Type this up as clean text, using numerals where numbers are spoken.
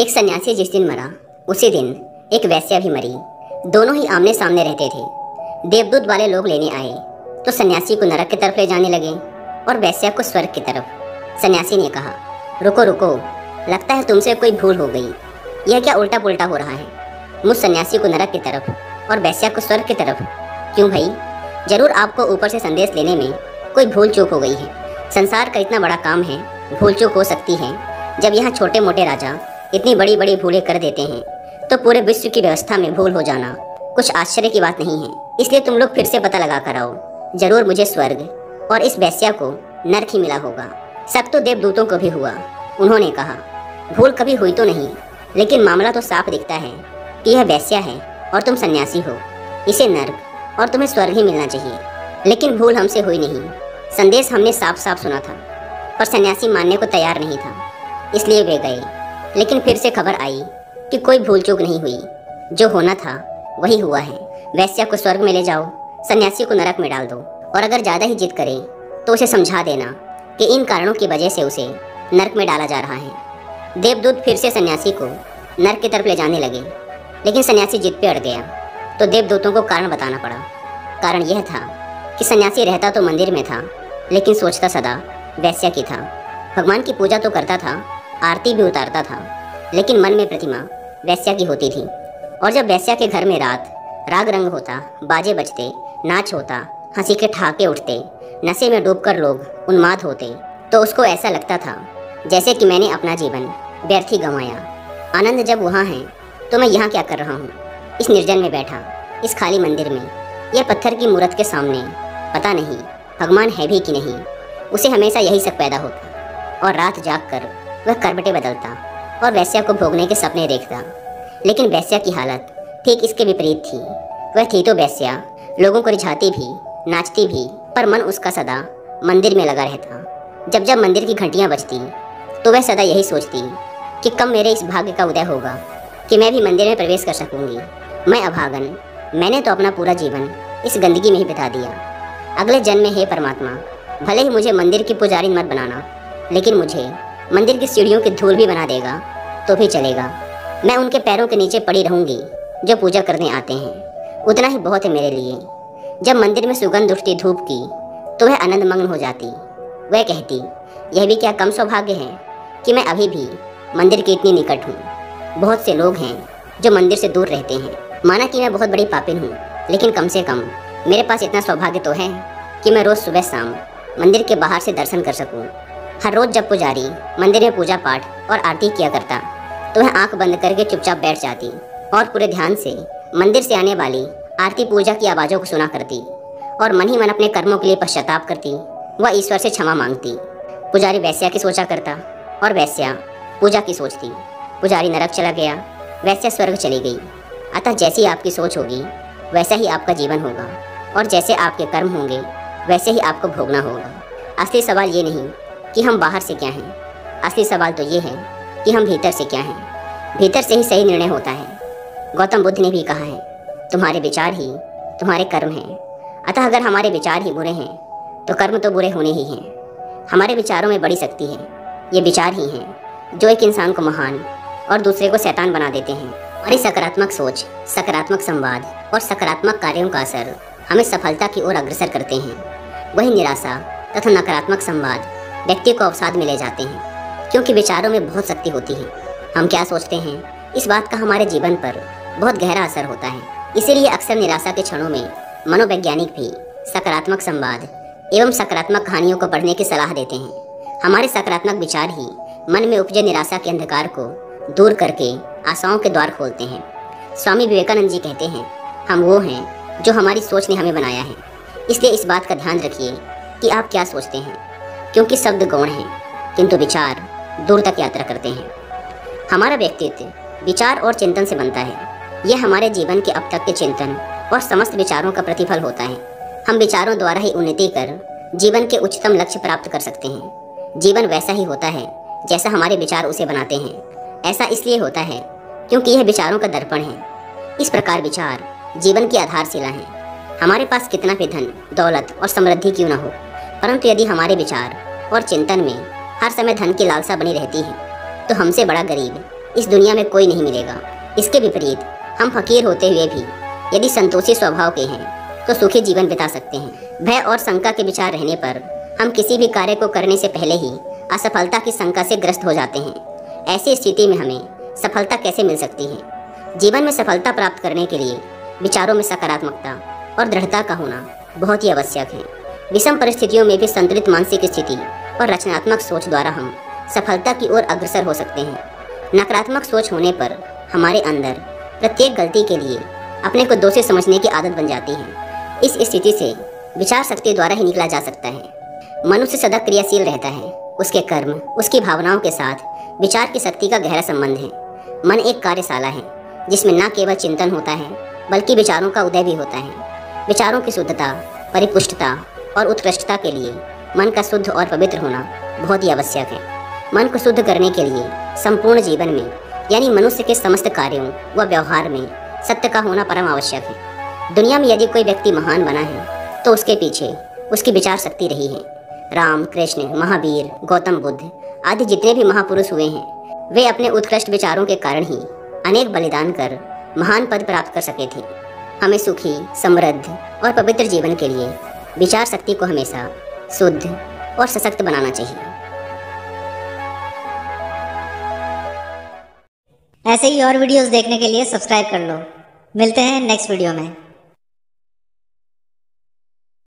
एक सन्यासी जिस दिन मरा उसी दिन एक वैश्या भी मरी। दोनों ही आमने सामने रहते थे। देवदूत वाले लोग लेने आए तो सन्यासी को नरक की तरफ ले जाने लगे और वैश्या को स्वर्ग की तरफ। सन्यासी ने कहा, रुको रुको, लगता है तुमसे कोई भूल हो गई। यह क्या उल्टा पुल्टा हो रहा है? मुझ सन्यासी को नरक की तरफ और वैश्या को स्वर्ग की तरफ। क्यों भाई, जरूर आपको ऊपर से संदेश लेने में कोई भूल चूक हो गई है। संसार का इतना बड़ा काम है, भूल चूक हो सकती है। जब यहाँ छोटे मोटे राजा इतनी बड़ी बड़ी भूलें कर देते हैं तो पूरे विश्व की व्यवस्था में भूल हो जाना कुछ आश्चर्य की बात नहीं है। इसलिए तुम लोग फिर से पता लगा कर आओ, जरूर मुझे स्वर्ग और इस वैश्या को नरक ही मिला होगा। शक तो देवदूतों को भी हुआ। उन्होंने कहा, भूल कभी हुई तो नहीं, लेकिन मामला तो साफ दिखता है कि यह वैश्या है और तुम सन्यासी हो। इसे नर्क और तुम्हें स्वर्ग ही मिलना चाहिए, लेकिन भूल हमसे हुई नहीं। संदेश हमने साफ साफ सुना था, पर सन्यासी मानने को तैयार नहीं था, इसलिए वे गए। लेकिन फिर से खबर आई कि कोई भूल चूक नहीं हुई। जो होना था वही हुआ है। वैश्या को स्वर्ग में ले जाओ, सन्यासी को नरक में डाल दो, और अगर ज़्यादा ही जिद करे तो उसे समझा देना कि इन कारणों की वजह से उसे नरक में डाला जा रहा है। देवदूत फिर से सन्यासी को नरक की तरफ ले जाने लगे, लेकिन सन्यासी जिद पे अड़ गया तो देवदूतों को कारण बताना पड़ा। कारण यह था कि सन्यासी रहता तो मंदिर में था, लेकिन सोचता सदा वैश्या की था। भगवान की पूजा तो करता था, आरती भी उतारता था, लेकिन मन में प्रतिमा वैश्या की होती थी। और जब वैश्या के घर में रात राग रंग होता, बाजे बजते, नाच होता, हंसी के ठहाके उठते, नशे में डूबकर लोग उन्माद होते, तो उसको ऐसा लगता था जैसे कि मैंने अपना जीवन व्यर्थ ही गंवाया। आनंद जब वहाँ है तो मैं यहाँ क्या कर रहा हूँ, इस निर्जन में बैठा, इस खाली मंदिर में, यह पत्थर की मूर्त के सामने। पता नहीं भगवान है भी कि नहीं। उसे हमेशा यही शक पैदा होता और रात जागकर वह करवटें बदलता और वैश्या को भोगने के सपने देखता। लेकिन वैश्या की हालत ठीक इसके विपरीत थी। वह थी तो वैश्या, लोगों को रिझाती भी, नाचती भी, पर मन उसका सदा मंदिर में लगा रहता। जब जब मंदिर की घंटियाँ बजती तो वह सदा यही सोचती कि कब मेरे इस भाग्य का उदय होगा कि मैं भी मंदिर में प्रवेश कर सकूंगी। मैं अभागन, मैंने तो अपना पूरा जीवन इस गंदगी में ही बिता दिया। अगले जन्म में हे परमात्मा, भले ही मुझे मंदिर की पुजारी मत बनाना, लेकिन मुझे मंदिर की सीढ़ियों की धूल भी बना देगा तो भी चलेगा। मैं उनके पैरों के नीचे पड़ी रहूंगी जो पूजा करने आते हैं। उतना ही बहुत है मेरे लिए। जब मंदिर में सुगंध उठती धूप की तो वह आनंदमग्न हो जाती। वह कहती, यह भी क्या कम सौभाग्य है कि मैं अभी भी मंदिर के इतनी निकट हूँ। बहुत से लोग हैं जो मंदिर से दूर रहते हैं। माना कि मैं बहुत बड़ी पापिन हूँ, लेकिन कम से कम मेरे पास इतना सौभाग्य तो है कि मैं रोज़ सुबह शाम मंदिर के बाहर से दर्शन कर सकूँ। हर रोज़ जब पुजारी मंदिर में पूजा पाठ और आरती किया करता तो वह आंख बंद करके चुपचाप बैठ जाती और पूरे ध्यान से मंदिर से आने वाली आरती पूजा की आवाज़ों को सुना करती और मन ही मन अपने कर्मों के लिए पश्चाताप करती व ईश्वर से क्षमा मांगती। पुजारी वैश्या की सोचा करता और वैश्या पूजा की सोचती। पुजारी नरक चला गया, वैश्या स्वर्ग चली गई। अतः जैसी आपकी सोच होगी वैसा ही आपका जीवन होगा, और जैसे आपके कर्म होंगे वैसे ही आपको भोगना होगा। असली सवाल ये नहीं कि हम बाहर से क्या हैं, असली सवाल तो ये है कि हम भीतर से क्या हैं। भीतर से ही सही निर्णय होता है। गौतम बुद्ध ने भी कहा है, तुम्हारे विचार ही तुम्हारे कर्म हैं। अतः अगर हमारे विचार ही बुरे हैं तो कर्म तो बुरे होने ही हैं। हमारे विचारों में बड़ी शक्ति है। ये विचार ही हैं जो एक इंसान को महान और दूसरे को शैतान बना देते हैं। और इस सकारात्मक सोच, सकारात्मक संवाद और सकारात्मक कार्यों का असर हमें सफलता की ओर अग्रसर करते हैं। वही निराशा तथा नकारात्मक संवाद व्यक्ति को अवसाद में ले जाते हैं, क्योंकि विचारों में बहुत शक्ति होती है। हम क्या सोचते हैं, इस बात का हमारे जीवन पर बहुत गहरा असर होता है। इसीलिए अक्सर निराशा के क्षणों में मनोवैज्ञानिक भी सकारात्मक संवाद एवं सकारात्मक कहानियों को पढ़ने की सलाह देते हैं। हमारे सकारात्मक विचार ही मन में उपजे निराशा के अंधकार को दूर करके आशाओं के द्वार खोलते हैं। स्वामी विवेकानंद जी कहते हैं, हम वो हैं जो हमारी सोच ने हमें बनाया है। इसलिए इस बात का ध्यान रखिए कि आप क्या सोचते हैं, क्योंकि शब्द गौण हैं किंतु विचार दूर तक यात्रा करते हैं। हमारा व्यक्तित्व विचार और चिंतन से बनता है। यह हमारे जीवन के अब तक के चिंतन और समस्त विचारों का प्रतिफल होता है। हम विचारों द्वारा ही उन्नति कर जीवन के उच्चतम लक्ष्य प्राप्त कर सकते हैं। जीवन वैसा ही होता है जैसा हमारे विचार उसे बनाते हैं। ऐसा इसलिए होता है क्योंकि यह विचारों का दर्पण है। इस प्रकार विचार जीवन की आधारशिला है। हमारे पास कितना भी धन, दौलत और समृद्धि क्यों ना हो, परंतु यदि हमारे विचार और चिंतन में हर समय धन की लालसा बनी रहती है तो हमसे बड़ा गरीब इस दुनिया में कोई नहीं मिलेगा। इसके विपरीत हम फकीर होते हुए भी यदि संतोषी स्वभाव के हैं तो सुखी जीवन बिता सकते हैं। भय और शंका के विचार रहने पर हम किसी भी कार्य को करने से पहले ही असफलता की शंका से ग्रस्त हो जाते हैं। ऐसी स्थिति में हमें सफलता कैसे मिल सकती है? जीवन में सफलता प्राप्त करने के लिए विचारों में सकारात्मकता और दृढ़ता का होना बहुत ही आवश्यक है। विषम परिस्थितियों में भी संतुलित मानसिक स्थिति और रचनात्मक सोच द्वारा हम सफलता की ओर अग्रसर हो सकते हैं। नकारात्मक सोच होने पर हमारे अंदर प्रत्येक गलती के लिए अपने को दोषी समझने की आदत बन जाती है। इस स्थिति से विचार शक्ति द्वारा ही निकला जा सकता है। मनुष्य सदा क्रियाशील रहता है। उसके कर्म उसकी भावनाओं के साथ विचार की शक्ति का गहरा संबंध है। मन एक कार्यशाला है जिसमें न केवल चिंतन होता है बल्कि विचारों का उदय भी होता है। विचारों की शुद्धता, परिपुष्टता और उत्कृष्टता के लिए मन का शुद्ध और पवित्र होना बहुत ही आवश्यक है। मन को शुद्ध करने के लिए संपूर्ण जीवन में यानी मनुष्य के समस्त कार्यों व व्यवहार में सत्य का होना परम आवश्यक है। दुनिया में यदि कोई व्यक्ति महान बना है तो उसके पीछे उसकी विचार शक्ति रही है। राम, कृष्ण, महावीर, गौतम बुद्ध आदि जितने भी महापुरुष हुए हैं वे अपने उत्कृष्ट विचारों के कारण ही अनेक बलिदान कर महान पद प्राप्त कर सके थे। हमें सुखी, समृद्ध और पवित्र जीवन के लिए विचार शक्ति को हमेशा शुद्ध और सशक्त बनाना चाहिए। ऐसे ही और वीडियोस देखने के लिए सब्सक्राइब कर लो। मिलते हैं नेक्स्ट वीडियो में।